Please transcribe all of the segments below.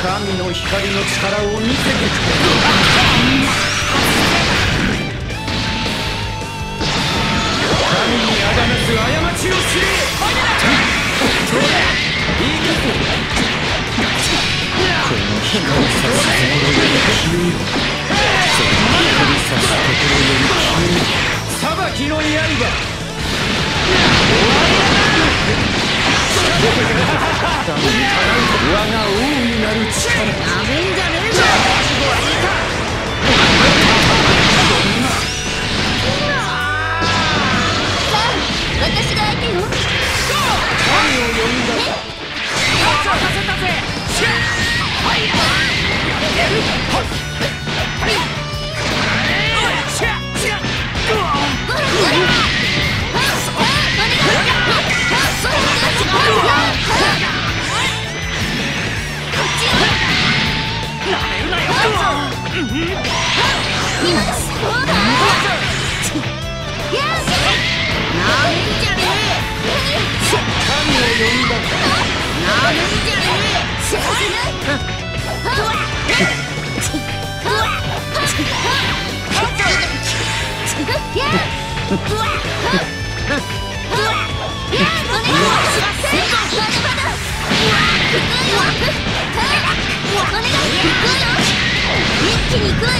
神の光の力を見せてくれ。神にあがなす過ちを知れ。この光さす心より清い。その光さす心より清い。裁きの刃。我が王になる力。お願い一気に行くわよ。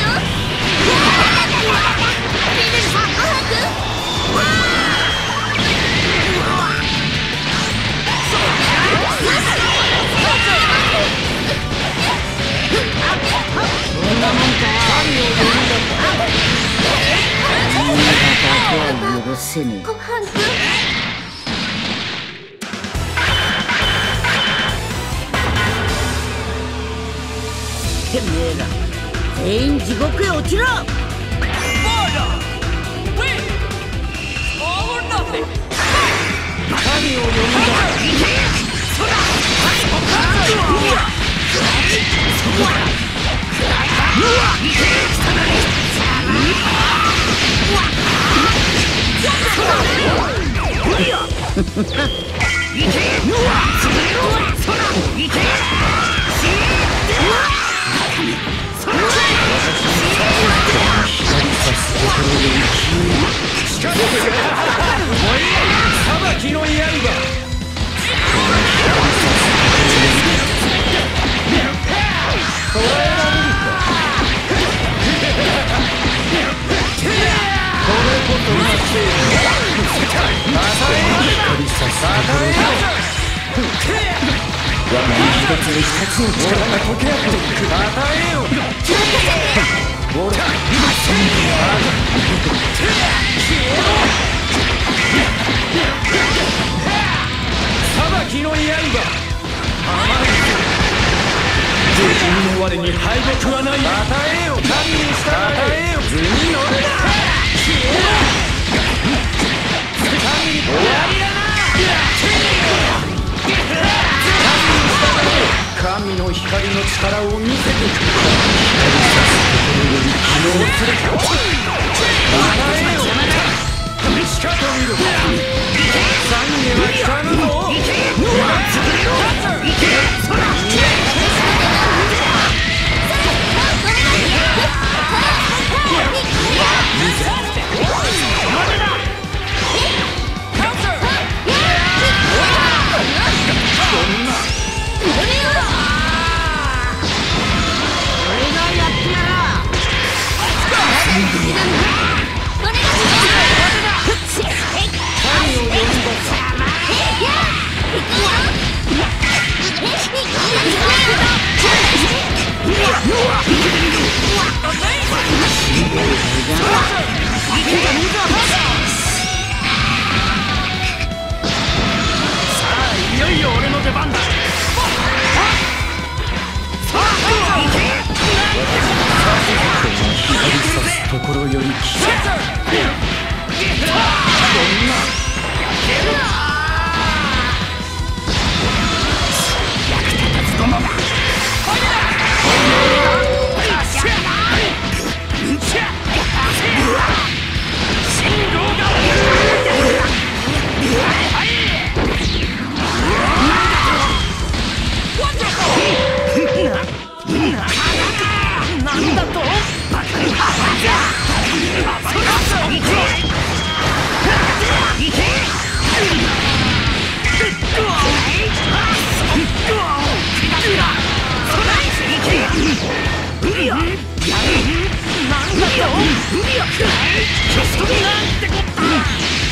てめえら全員地獄へ落ちろ。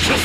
無限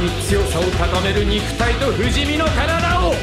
に強さを高める肉体と不死身の体を。